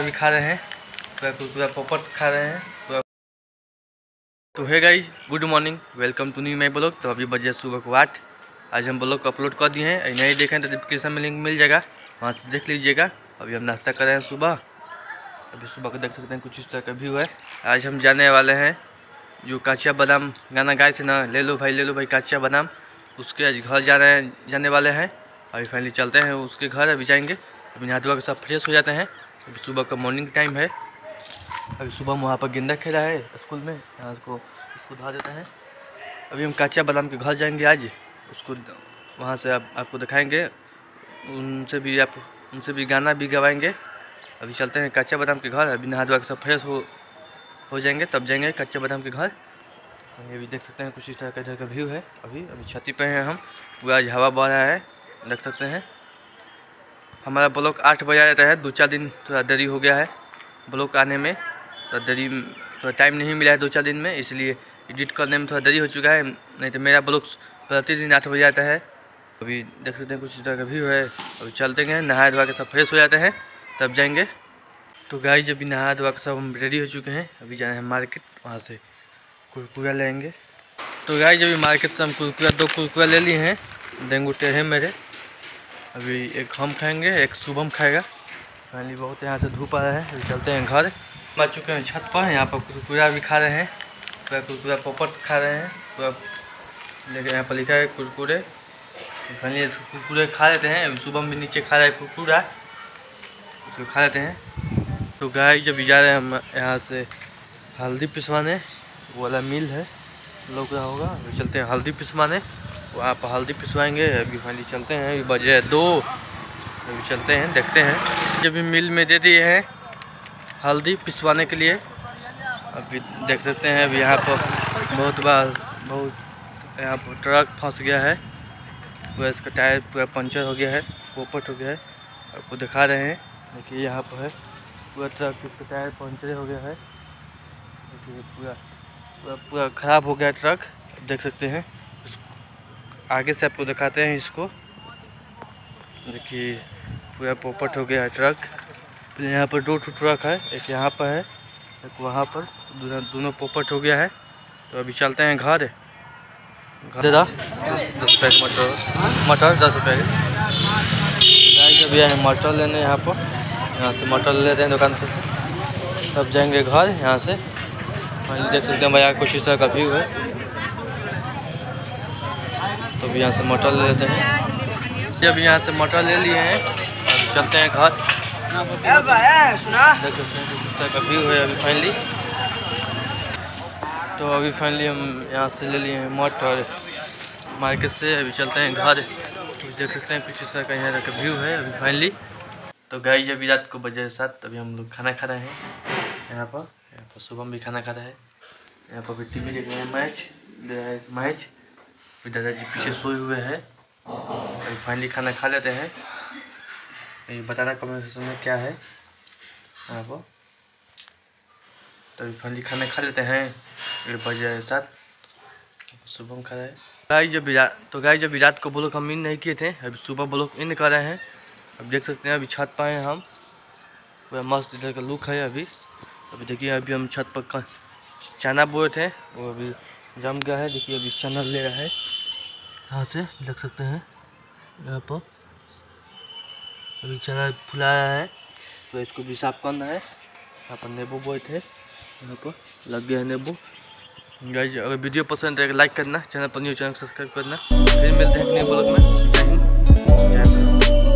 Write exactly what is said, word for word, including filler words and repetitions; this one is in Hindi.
अभी खा रहे हैं पूरा कुरकुरा पॉपअप खा रहे हैं पूरा। तो है guys, good morning, welcome to new my blog. तो अभी बजे सुबह को आठ, आज हम ब्लॉग अपलोड कर दिए हैं। नहीं देखें तो डिस्क्रिप्शन में लिंक मिल जाएगा, वहाँ से देख लीजिएगा। अभी हम नाश्ता कर रहे हैं सुबह, अभी सुबह को देख सकते हैं कुछ इस तरह का व्यू है। आज हम जाने वाले हैं, जो काचिया बादाम गाना गाए थे ना, ले लो भाई ले लो भाई काचिया बादाम, उसके आज घर जा रहे हैं, जाने वाले हैं। अभी फाइनली चलते हैं उसके घर, अभी जाएंगे। अभी नहा धोवा के सब फ्रेश हो जाते हैं। अभी सुबह का मॉर्निंग टाइम है। अभी सुबह हम वहाँ पर गेंदा खेला है स्कूल में, यहाँ उसको उसको धरा देते हैं। अभी हम काचिया बादाम के घर जाएंगे आज, उसको वहाँ से आप, आपको दिखाएंगे। उनसे भी आप उनसे भी गाना भी गवाएंगे। अभी चलते हैं काचिया बादाम के घर। अभी नहा धोवा के सब फ्रेश हो हो जाएंगे, तब जाएंगे काचिया बादाम के घर। अभी देख सकते हैं कुछ इस तरह का इधर का व्यू है। अभी अभी छाती पे हैं हम, पूरा आज हवा बह रहा है, देख सकते हैं। हमारा ब्लॉक आठ बजे आ जाता है, दो चार दिन थोड़ा देरी हो गया है ब्लॉक आने में, थोड़ा देरी थोड़ा टाइम नहीं मिला है दो चार दिन में, इसलिए एडिट करने में थोड़ा देरी हो चुका है। नहीं तो मेरा ब्लॉक प्रतिदिन आठ बजे आता है। अभी देख सकते हैं कुछ इस तरह का व्यू है। अभी चलते हैं, नहा धोवा के सब फ्रेश हो जाते हैं, तब जाएंगे। तो गाइस अभी नहा धोवा के सब हम रेडी हो चुके हैं। अभी जाना है मार्केट, वहाँ से कुरकुरा लेंगे। तो गाइस अभी मार्केट से हम कुरकुरा दो कुरकुरा ले लिए हैं, डेंगू टेढ़े मेरे। अभी एक हम खाएंगे, एक शुभम खाएगा। फाइनली बहुत यहाँ से धूप आ रहा है। अभी चलते हैं घर, आ चुके हैं छत पर। यहाँ पर कुरकुरा भी खा रहे हैं, पूरा कुरकुरा पॉपट खा रहे हैं पूरा, लेकिन यहाँ पर लिखा है कुरकुरे। फाइनली कुरकुरे खा लेते हैं। शुभम भी नीचे खा रहा है कुरकुरा, उसको खा लेते हैं। तो गाइस जब जा रहे हैं हम यहाँ से हल्दी पिसवाने, वो वाला मिल है लोग रहा होगा। अभी चलते हैं हल्दी पिसवाने, वहाँ पर हल्दी पिसवाएंगे। अभी फाइनली चलते हैं, अभी बजे है दो। अभी चलते हैं, देखते हैं। जब भी मिल में दे दिए हैं हल्दी पिसवाने के लिए। अभी देख सकते हैं, अभी यहाँ पर बहुत बार बहुत यहाँ पर ट्रक फंस गया है, पूरा इसका टायर पूरा पंचर हो गया है, पोपट हो गया है। आपको दिखा रहे हैं, देखिए यहाँ पर है पूरा ट्रक, इसका टायर पंचर हो गया है, देखिए पूरा पूरा पूरा ख़राब हो गया ट्रक। देख सकते हैं, आगे से आपको दिखाते हैं इसको, देखिए पूरा पोपट हो गया है ट्रक। यहाँ पर दो ट्रक है, एक यहाँ पर है, एक वहाँ पर, दोनों दोनों पोपट हो गया है। तो अभी चलते हैं घर। घर दस पैक मटर मटर दस रुपये अभी है मटर लेने। यहाँ पर यहाँ से मटर ले रहे हैं दुकान पर, तब जाएंगे घर। यहाँ से देख सकते हैं भैया कुछ इस तरह का व्यू है। तो अभी यहाँ से मटर ले लेते हैं। जब यहाँ से मटर ले लिए हैं, अभी चलते हैं घर। देख सकते हैं किस तरह का व्यू है। अभी फाइनली तो अभी फाइनली हम यहाँ से ले लिए हैं मटर मार्केट से। अभी चलते हैं घर। देख सकते हैं कुछ इस तरह का यहाँ का व्यू है। अभी फाइनली तो गाइस अभी रात को बजे सात, अभी हम लोग खाना खा रहे हैं। यहाँ पर यहाँ पर शुभम भी खाना खा रहा है। यहाँ पर भी टी वी देख रहे हैं, मैच दे रहा है मैच। फिर दादाजी पीछे सोए हुए हैं। अभी फाइनली खाना खा लेते हैं। ये बताना कमेंट सेक्शन में क्या है यहाँ पर। तो अभी फाइनली खाना खा लेते हैं। बजे सात, शुभम खा रहा है। गाइस जब तो गाइस जब रात को ब्लॉग हम इन नहीं किए थे, अभी सुबह ब्लॉग इन कर रहे हैं। अब देख सकते हैं अभी छत पर हैं हम, पूरा मस्त इधर का लुक है। अभी अभी देखिए अभी हम छत पर चना बोए थे, वो अभी जम गया है। देखिए अभी चना ले रहा है यहाँ से, देख सकते हैं यहाँ पर। अभी चना फुला रहा है, तो इसको भी साफ करना है। यहाँ पर नींबू बोए थे, यहाँ पर लग गया है नींबू। गाइस अगर वीडियो पसंद आए लाइक करना, चैनल पर न्यू चैनल सब्सक्राइब करना। फिर मिलते हैं अपने ब्लॉग में।